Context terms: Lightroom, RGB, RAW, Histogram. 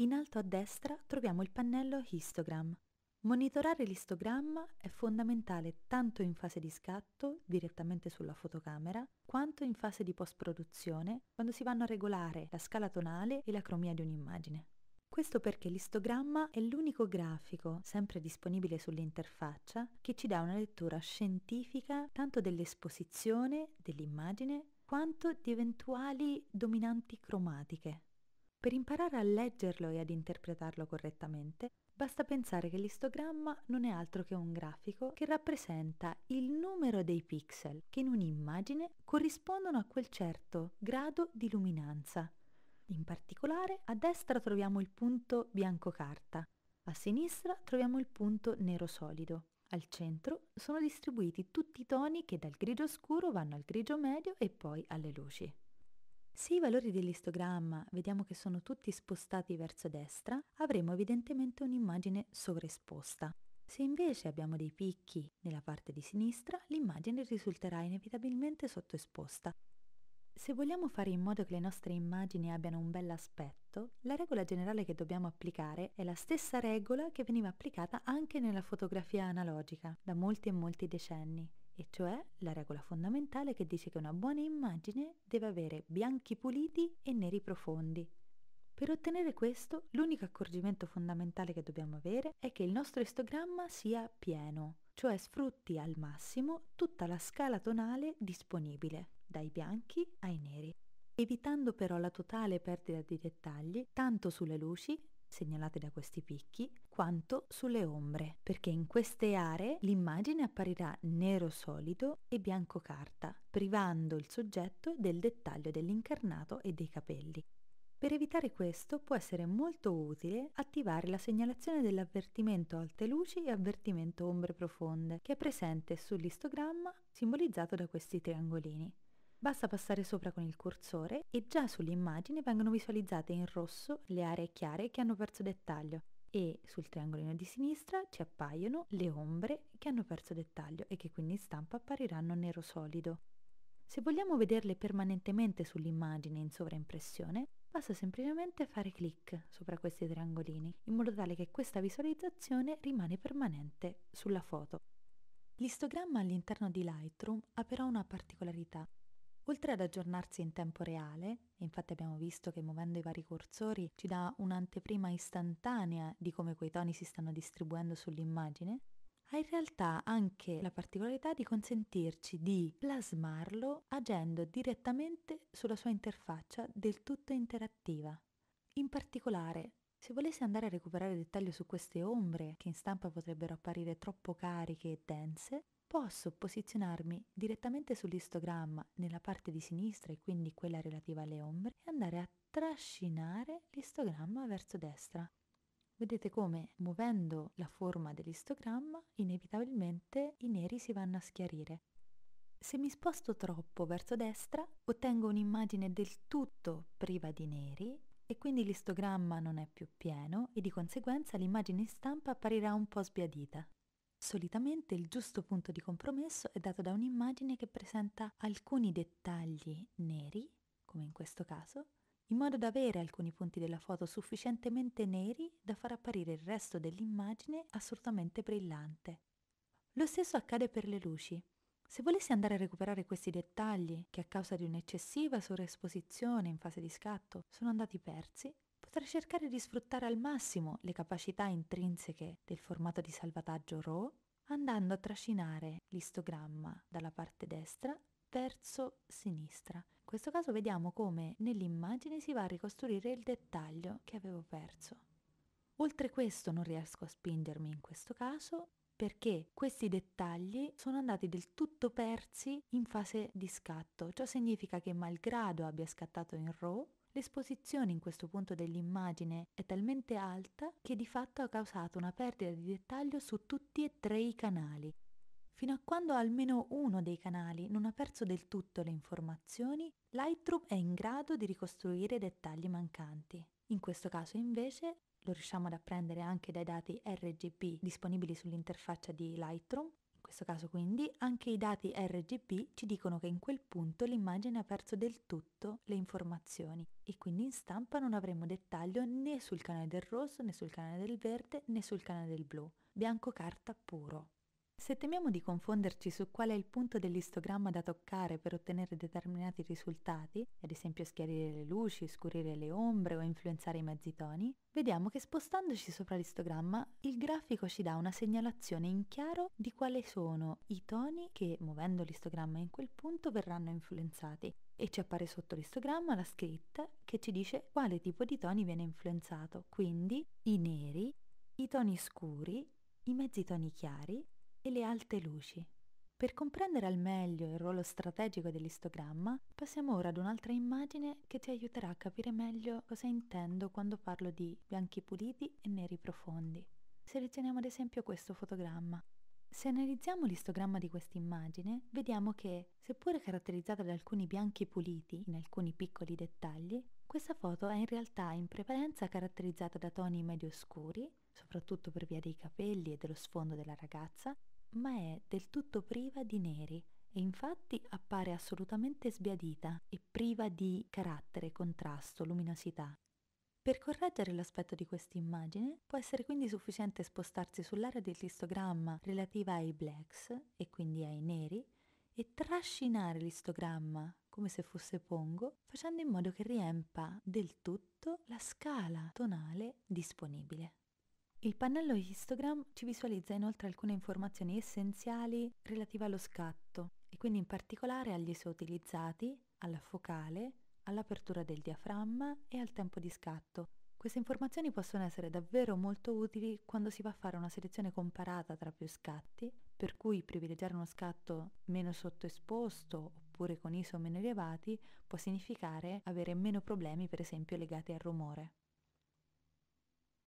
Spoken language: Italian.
In alto a destra troviamo il pannello Histogram. Monitorare l'istogramma è fondamentale tanto in fase di scatto, direttamente sulla fotocamera, quanto in fase di post-produzione, quando si vanno a regolare la scala tonale e la cromia di un'immagine. Questo perché l'istogramma è l'unico grafico, sempre disponibile sull'interfaccia, che ci dà una lettura scientifica tanto dell'esposizione, dell'immagine, quanto di eventuali dominanti cromatiche. Per imparare a leggerlo e ad interpretarlo correttamente, basta pensare che l'istogramma non è altro che un grafico che rappresenta il numero dei pixel che in un'immagine corrispondono a quel certo grado di luminanza. In particolare, a destra troviamo il punto bianco carta, a sinistra troviamo il punto nero solido. Al centro sono distribuiti tutti i toni che dal grigio scuro vanno al grigio medio e poi alle luci. Se i valori dell'istogramma vediamo che sono tutti spostati verso destra, avremo evidentemente un'immagine sovraesposta. Se invece abbiamo dei picchi nella parte di sinistra, l'immagine risulterà inevitabilmente sottoesposta. Se vogliamo fare in modo che le nostre immagini abbiano un bell'aspetto, la regola generale che dobbiamo applicare è la stessa regola che veniva applicata anche nella fotografia analogica da molti e molti decenni. E cioè la regola fondamentale che dice che una buona immagine deve avere bianchi puliti e neri profondi. Per ottenere questo, l'unico accorgimento fondamentale che dobbiamo avere è che il nostro istogramma sia pieno, cioè sfrutti al massimo tutta la scala tonale disponibile, dai bianchi ai neri, evitando però la totale perdita di dettagli tanto sulle luci, segnalate da questi picchi, quanto sulle ombre, perché in queste aree l'immagine apparirà nero solido e bianco carta, privando il soggetto del dettaglio dell'incarnato e dei capelli. Per evitare questo può essere molto utile attivare la segnalazione dell'avvertimento alte luci e avvertimento ombre profonde, che è presente sull'istogramma simbolizzato da questi triangolini. Basta passare sopra con il cursore e già sull'immagine vengono visualizzate in rosso le aree chiare che hanno perso dettaglio e sul triangolino di sinistra ci appaiono le ombre che hanno perso dettaglio e che quindi in stampa appariranno nero solido. Se vogliamo vederle permanentemente sull'immagine in sovraimpressione, basta semplicemente fare clic sopra questi triangolini in modo tale che questa visualizzazione rimane permanente sulla foto. L'istogramma all'interno di Lightroom ha però una particolarità. Oltre ad aggiornarsi in tempo reale, infatti abbiamo visto che muovendo i vari cursori ci dà un'anteprima istantanea di come quei toni si stanno distribuendo sull'immagine, ha in realtà anche la particolarità di consentirci di plasmarlo agendo direttamente sulla sua interfaccia del tutto interattiva. In particolare, se volessi andare a recuperare dettaglio su queste ombre, che in stampa potrebbero apparire troppo cariche e dense, posso posizionarmi direttamente sull'istogramma nella parte di sinistra e quindi quella relativa alle ombre e andare a trascinare l'istogramma verso destra. Vedete come, muovendo la forma dell'istogramma, inevitabilmente i neri si vanno a schiarire. Se mi sposto troppo verso destra, ottengo un'immagine del tutto priva di neri e quindi l'istogramma non è più pieno e di conseguenza l'immagine in stampa apparirà un po' sbiadita. Solitamente il giusto punto di compromesso è dato da un'immagine che presenta alcuni dettagli neri, come in questo caso, in modo da avere alcuni punti della foto sufficientemente neri da far apparire il resto dell'immagine assolutamente brillante. Lo stesso accade per le luci. Se volessi andare a recuperare questi dettagli, che a causa di un'eccessiva sovraesposizione in fase di scatto sono andati persi, potrei cercare di sfruttare al massimo le capacità intrinseche del formato di salvataggio RAW, andando a trascinare l'istogramma dalla parte destra verso sinistra. In questo caso vediamo come nell'immagine si va a ricostruire il dettaglio che avevo perso. Oltre questo non riesco a spingermi in questo caso perché questi dettagli sono andati del tutto persi in fase di scatto. Ciò significa che malgrado abbia scattato in RAW, l'esposizione in questo punto dell'immagine è talmente alta che di fatto ha causato una perdita di dettaglio su tutti e tre i canali. Fino a quando almeno uno dei canali non ha perso del tutto le informazioni, Lightroom è in grado di ricostruire i dettagli mancanti. In questo caso invece lo riusciamo ad apprendere anche dai dati RGB disponibili sull'interfaccia di Lightroom. In questo caso quindi anche i dati RGB ci dicono che in quel punto l'immagine ha perso del tutto le informazioni e quindi in stampa non avremo dettaglio né sul canale del rosso, né sul canale del verde, né sul canale del blu. Bianco carta puro. Se temiamo di confonderci su qual è il punto dell'istogramma da toccare per ottenere determinati risultati, ad esempio schiarire le luci, scurire le ombre o influenzare i mezzitoni, vediamo che spostandoci sopra l'istogramma il grafico ci dà una segnalazione in chiaro di quali sono i toni che, muovendo l'istogramma in quel punto, verranno influenzati. E ci appare sotto l'istogramma la scritta che ci dice quale tipo di toni viene influenzato, quindi i neri, i toni scuri, i mezzitoni chiari, e le alte luci. Per comprendere al meglio il ruolo strategico dell'istogramma, passiamo ora ad un'altra immagine che ti aiuterà a capire meglio cosa intendo quando parlo di bianchi puliti e neri profondi. Selezioniamo ad esempio questo fotogramma. Se analizziamo l'istogramma di questa immagine, vediamo che, seppure caratterizzata da alcuni bianchi puliti in alcuni piccoli dettagli, questa foto è in realtà in prevalenza caratterizzata da toni medio scuri, soprattutto per via dei capelli e dello sfondo della ragazza, ma è del tutto priva di neri e infatti appare assolutamente sbiadita e priva di carattere, contrasto, luminosità. Per correggere l'aspetto di questa immagine può essere quindi sufficiente spostarsi sull'area dell'istogramma relativa ai blacks e quindi ai neri e trascinare l'istogramma come se fosse pongo, facendo in modo che riempa del tutto la scala tonale disponibile. Il pannello Histogram ci visualizza inoltre alcune informazioni essenziali relative allo scatto e quindi in particolare agli ISO utilizzati, alla focale, all'apertura del diaframma e al tempo di scatto. Queste informazioni possono essere davvero molto utili quando si va a fare una selezione comparata tra più scatti, per cui privilegiare uno scatto meno sottoesposto oppure con ISO meno elevati può significare avere meno problemi, per esempio legati al rumore.